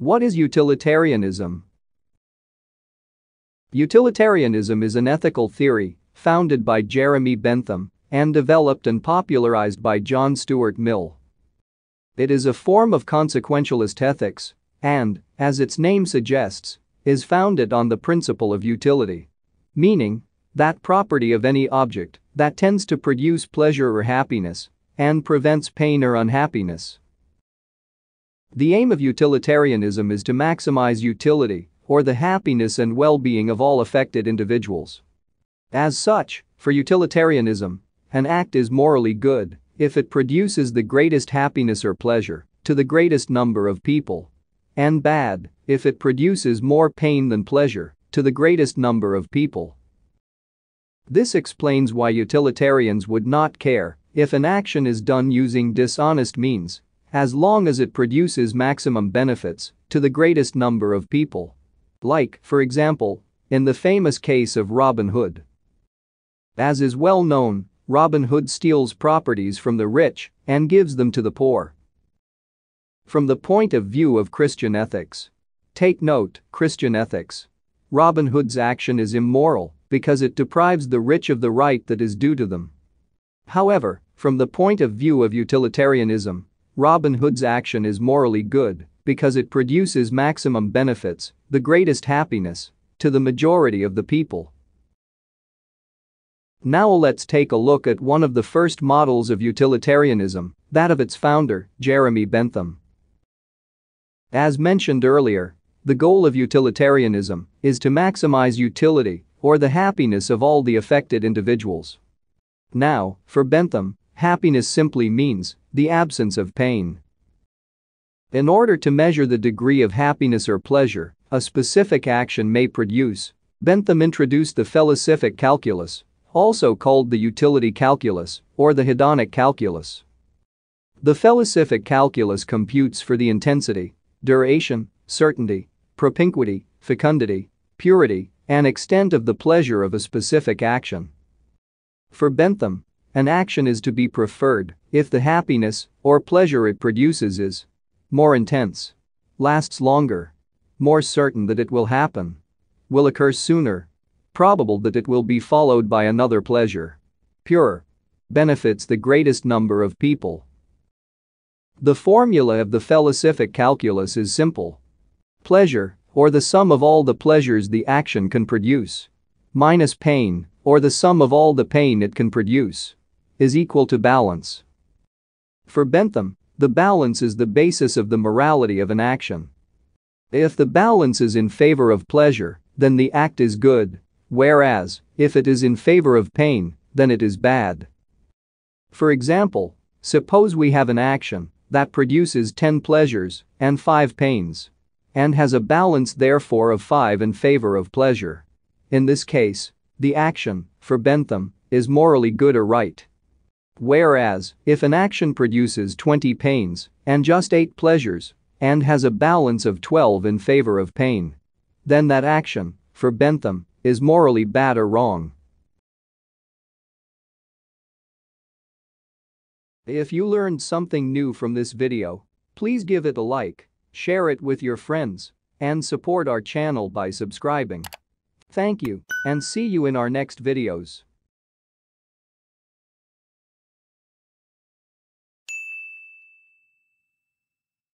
What is utilitarianism? Utilitarianism is an ethical theory founded by Jeremy Bentham and developed and popularized by John Stuart Mill. It is a form of consequentialist ethics and, as its name suggests, is founded on the principle of utility, meaning that property of any object that tends to produce pleasure or happiness and prevents pain or unhappiness. The aim of utilitarianism is to maximize utility or the happiness and well-being of all affected individuals. As such, for utilitarianism, an act is morally good if it produces the greatest happiness or pleasure to the greatest number of people, and bad if it produces more pain than pleasure to the greatest number of people. This explains why utilitarians would not care if an action is done using dishonest means, as long as it produces maximum benefits to the greatest number of people. Like, for example, in the famous case of Robin Hood. As is well known, Robin Hood steals properties from the rich and gives them to the poor. From the point of view of Christian ethics. Take note, Christian ethics. Robin Hood's action is immoral because it deprives the rich of the right that is due to them. However, from the point of view of utilitarianism, Robin Hood's action is morally good because it produces maximum benefits, the greatest happiness, to the majority of the people. Now let's take a look at one of the first models of utilitarianism, that of its founder, Jeremy Bentham. As mentioned earlier, the goal of utilitarianism is to maximize utility or the happiness of all the affected individuals. Now, for Bentham, happiness simply means the absence of pain. In order to measure the degree of happiness or pleasure a specific action may produce, Bentham introduced the Felicific Calculus, also called the Utility Calculus or the Hedonic Calculus. The Felicific Calculus computes for the intensity, duration, certainty, propinquity, fecundity, purity, and extent of the pleasure of a specific action. For Bentham, an action is to be preferred if the happiness or pleasure it produces is more intense, lasts longer, more certain that it will happen, will occur sooner, probable that it will be followed by another pleasure, pure, benefits the greatest number of people. The formula of the Felicific Calculus is simple. Pleasure, or the sum of all the pleasures the action can produce, minus pain, or the sum of all the pain it can produce, is equal to balance. For Bentham, the balance is the basis of the morality of an action. If the balance is in favor of pleasure, then the act is good, whereas, if it is in favor of pain, then it is bad. For example, suppose we have an action that produces 10 pleasures and 5 pains, and has a balance therefore of 5 in favor of pleasure. In this case, the action, for Bentham, is morally good or right. Whereas, if an action produces 20 pains and just 8 pleasures and has a balance of 12 in favor of pain, then that action, for Bentham, is morally bad or wrong. If you learned something new from this video, please give it a like, share it with your friends, and support our channel by subscribing. Thank you, and see you in our next videos.